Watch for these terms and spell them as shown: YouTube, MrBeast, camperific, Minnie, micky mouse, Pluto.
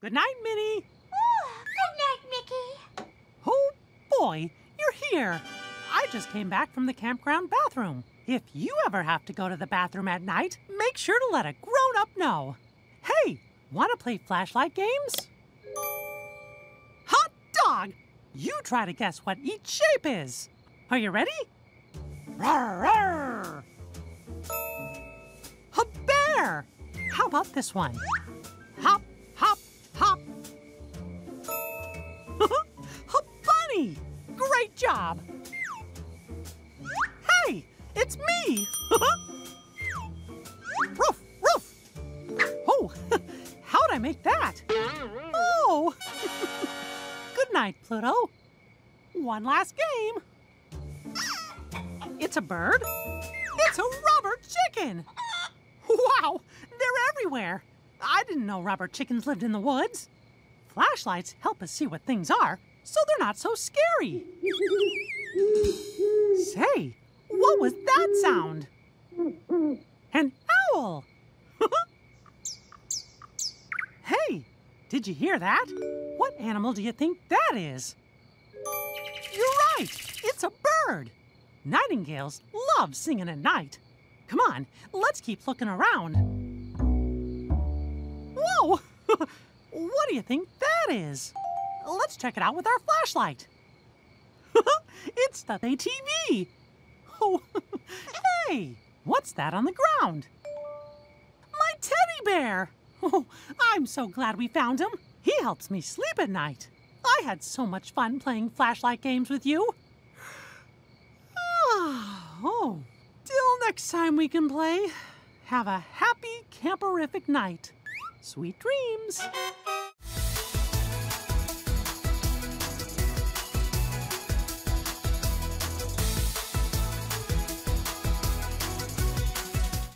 Good night, Minnie. Oh, good night, Mickey. Oh, boy, you're here. I just came back from the campground bathroom. If you ever have to go to the bathroom at night, make sure to let a grown-up know. Hey, want to play flashlight games? Hot dog! You try to guess what each shape is. Are you ready? Rawr, rawr. A bear! How about this one? Hop, hop, hop. A bunny! Great job! Hey, it's me! Roof, roof! Oh, how'd I make that? Oh! Good night, Pluto. One last game. It's a bird. It's a rubber chicken. Wow, they're everywhere. I didn't know rubber chickens lived in the woods. Flashlights help us see what things are, so they're not so scary. Say, what was that sound? An owl. Hey, did you hear that? What animal do you think that is? You're right, it's a bird. Nightingales love singing at night. Come on, let's keep looking around. Whoa! What do you think that is? Let's check it out with our flashlight. It's the TV. Oh, hey, what's that on the ground? My teddy bear. Oh, I'm so glad we found him. He helps me sleep at night. I had so much fun playing flashlight games with you. Oh, till next time we can play, have a happy camperific night. Sweet dreams.